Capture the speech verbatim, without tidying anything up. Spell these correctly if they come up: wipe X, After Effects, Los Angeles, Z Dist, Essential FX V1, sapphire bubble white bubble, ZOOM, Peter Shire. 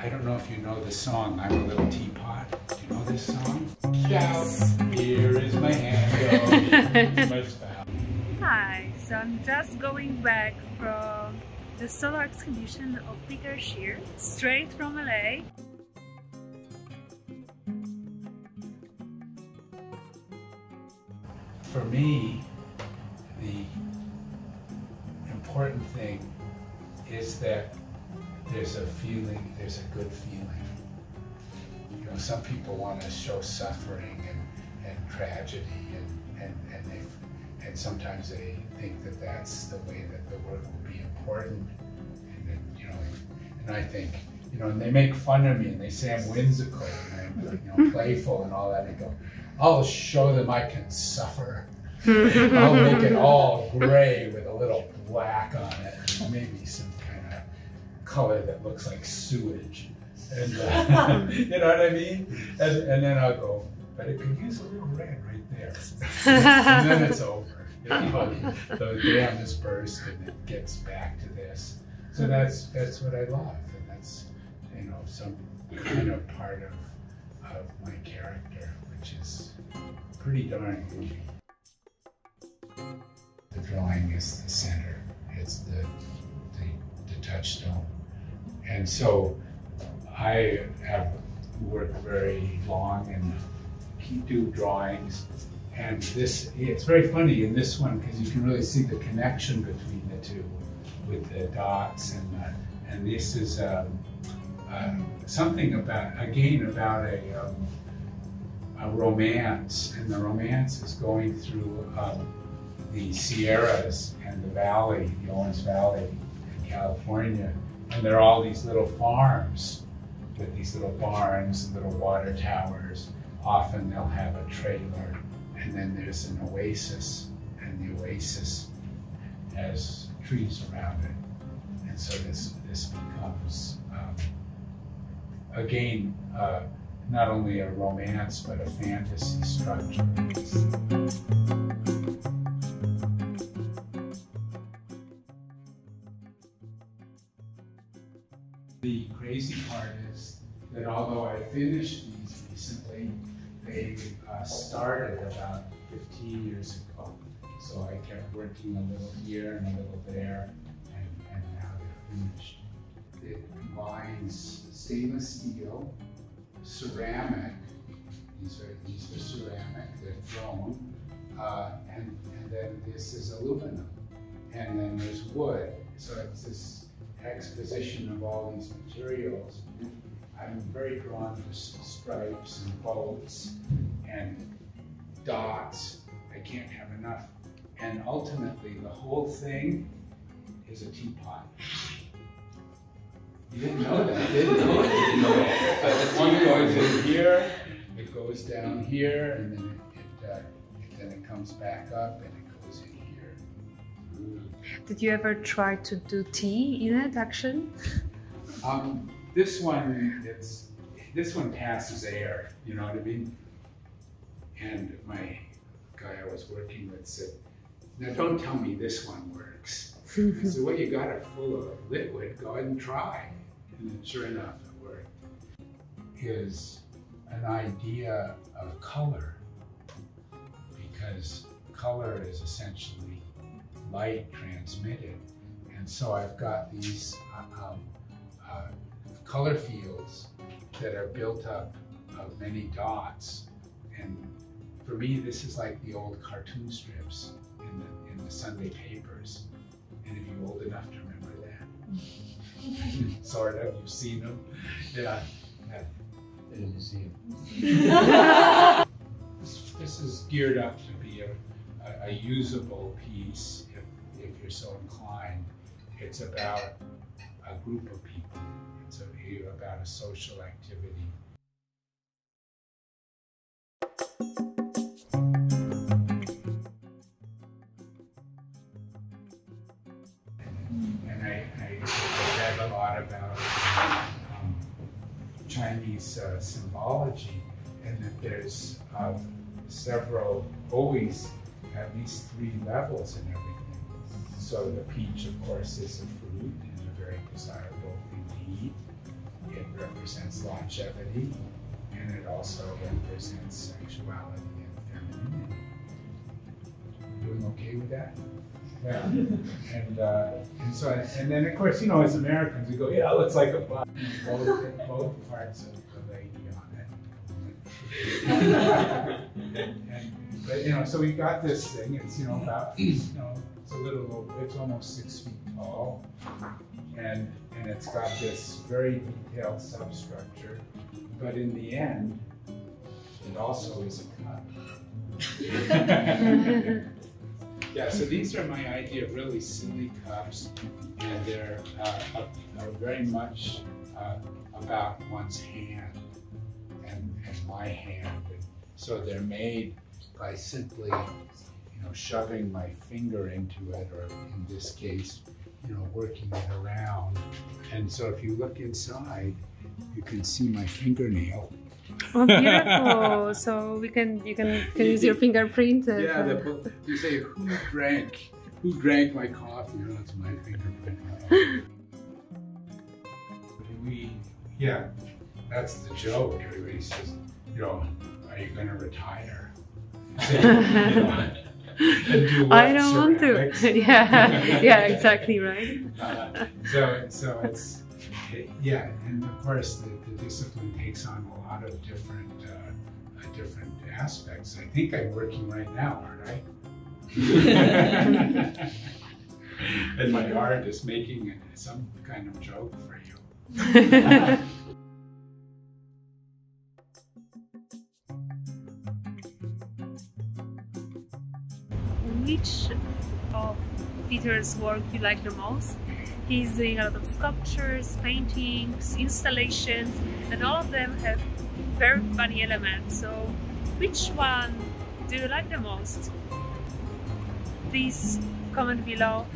I don't know if you know the song, I'm a Little Teapot. Do you know this song? Yes. Shout, here is my hand. Oh, hi, so I'm just going back from the solo expedition of Peter Shire, straight from L A. For me, the important thing is that there's a feeling, there's a good feeling. You know, some people want to show suffering and, and tragedy, and, and, and, they, and sometimes they think that that's the way that the work will be important. And, that, you know, and I think, you know, and they make fun of me and they say I'm whimsical and I'm, you know, playful and all that. And I go, I'll show them I can suffer. I'll make it all gray with a little black on it, and maybe some kind of color that looks like sewage. And, uh, you know what I mean? And, and then I'll go, but it could use a little red right there. And then it's over. You know, the dam is burst and it gets back to this. So that's that's what I love, and that's, you know, some kind of part of of my character, which is pretty darn good. The drawing is the center, it's the, the, the touchstone. And so I have worked very long and keep doing drawings. And this, it's very funny in this one because you can really see the connection between the two with the dots. And, the, and this is um, uh, something about, again, about a, um, a romance. And the romance is going through um, the Sierras and the valley, the Orange Valley in California. And there are all these little farms with these little barns, little water towers. Often they'll have a trailer, and then there's an oasis, and the oasis has trees around it. And so this, this becomes, um, again, uh, not only a romance, but a fantasy structure. The crazy part is that although I finished these recently, they uh, started about fifteen years ago. So I kept working a little here and a little there, and, and now they're finished. It combines stainless steel, ceramic, these are, these are ceramic, they're thrown, uh, and, and then this is aluminum, and then there's wood. So it's this exposition of all these materials. I'm very drawn to stripes and bolts and dots. I can't have enough. And ultimately, the whole thing is a teapot. You didn't know that, did you? No, I didn't know that. But this one goes in here, it goes down here, and then it, it, uh, it then it comes back up, and it goes in. Did you ever try to do tea in it, action? Um, this one, it's, this one passes air, you know what I mean? And my guy I was working with said, now don't tell me this one works. I said, well, you got it full of liquid, go ahead and try. And then sure enough, it worked. Is an idea of color, because color is essentially light transmitted, and so I've got these um, uh, color fields that are built up of many dots, and for me this is like the old cartoon strips in the, in the Sunday papers, and if you're old enough to remember that, sort of, you've seen them, yeah, yeah. I didn't see them. this, this is geared up to be a a usable piece, if, if you're so inclined. It's about a group of people. It's a, about a social activity. And, and I, I, I read a lot about um, Chinese uh, symbology, and that there's um, several, always, at least three levels in everything. So the peach, of course, is a fruit and a very desirable thing to eat. It represents longevity, and it also represents sexuality and femininity. Doing okay with that? Yeah. and, uh, and so, and then of course, you know, as Americans, we go, yeah, it looks like a butt. Both, both parts of the lady on it. and, but you know, so we've got this thing. It's you know about you know it's a little, it's almost six feet tall, and and it's got this very detailed substructure. But in the end, it also is a cup. Yeah, so these are my idea of really silly cups, and they're uh, are very much uh, about one's hand and, and my hand. And so they're made by simply, you know, shoving my finger into it, or in this case, you know, working it around. And so if you look inside, you can see my fingernail. Oh, beautiful! So we can you can, can use your fingerprint. Yeah, the, you say who drank who drank my coffee? Oh, that's my fingerprint. we yeah, that's the joke. Everybody says, you know, are you going to retire? Say, you know, and do what, I don't ceramics? Want to. yeah, yeah, exactly right. Uh, so so it's. Yeah, and of course the, the discipline takes on a lot of different uh, uh, different aspects. I think I'm working right now, aren't I? And my art is making some kind of joke for you. Which of Peter's work you like the most? He's doing a lot of sculptures, paintings, installations, and all of them have very funny elements. So, which one do you like the most? Please comment below.